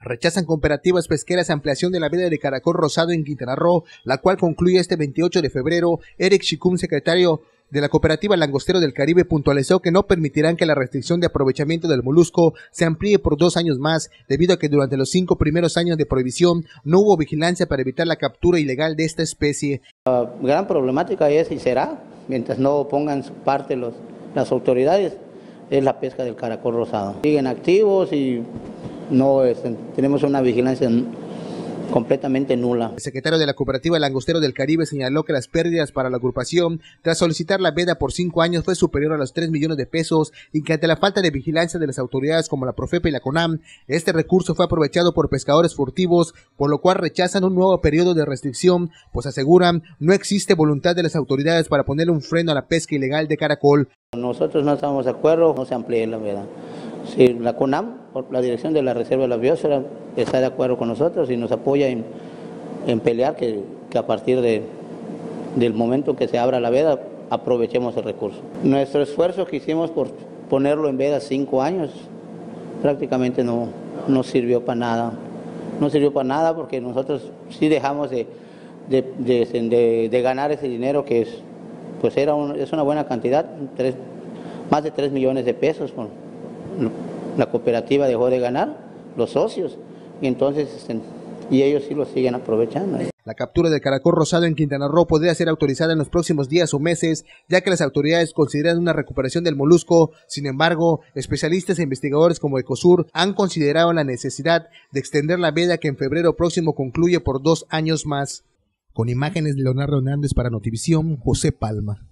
Rechazan cooperativas pesqueras ampliación de la veda de caracol rosado en Quintana Roo, la cual concluye este 28 de febrero. Eric Chicum, secretario de la cooperativa Langostero del Caribe, puntualizó que no permitirán que la restricción de aprovechamiento del molusco se amplíe por 2 años más, debido a que durante los 5 primeros años de prohibición no hubo vigilancia para evitar la captura ilegal de esta especie. La gran problemática es y será, mientras no pongan su parte las autoridades, es la pesca del caracol rosado. Siguen activos y no tenemos una vigilancia completamente nula. El secretario de la cooperativa Langostero del Caribe señaló que las pérdidas para la agrupación tras solicitar la veda por 5 años fue superior a los 3 millones de pesos y que ante la falta de vigilancia de las autoridades como la Profepa y la Conam, este recurso fue aprovechado por pescadores furtivos, por lo cual rechazan un nuevo periodo de restricción, pues aseguran no existe voluntad de las autoridades para ponerle un freno a la pesca ilegal de caracol. Nosotros no estamos de acuerdo, no se amplíe la veda. Si la Conam, por la dirección de la Reserva de la Biosfera, está de acuerdo con nosotros y nos apoya en pelear que a partir del momento que se abra la veda, aprovechemos el recurso. Nuestro esfuerzo que hicimos por ponerlo en veda 5 años, prácticamente no sirvió para nada. No sirvió para nada porque nosotros sí dejamos de ganar ese dinero que es una buena cantidad, más de 3 millones de pesos. La cooperativa dejó de ganar, los socios, y ellos sí lo siguen aprovechando. La captura del caracol rosado en Quintana Roo podría ser autorizada en los próximos días o meses, ya que las autoridades consideran una recuperación del molusco. Sin embargo, especialistas e investigadores como Ecosur han considerado la necesidad de extender la veda que en febrero próximo concluye por 2 años más. Con imágenes de Leonardo Hernández para Notivisión, José Palma.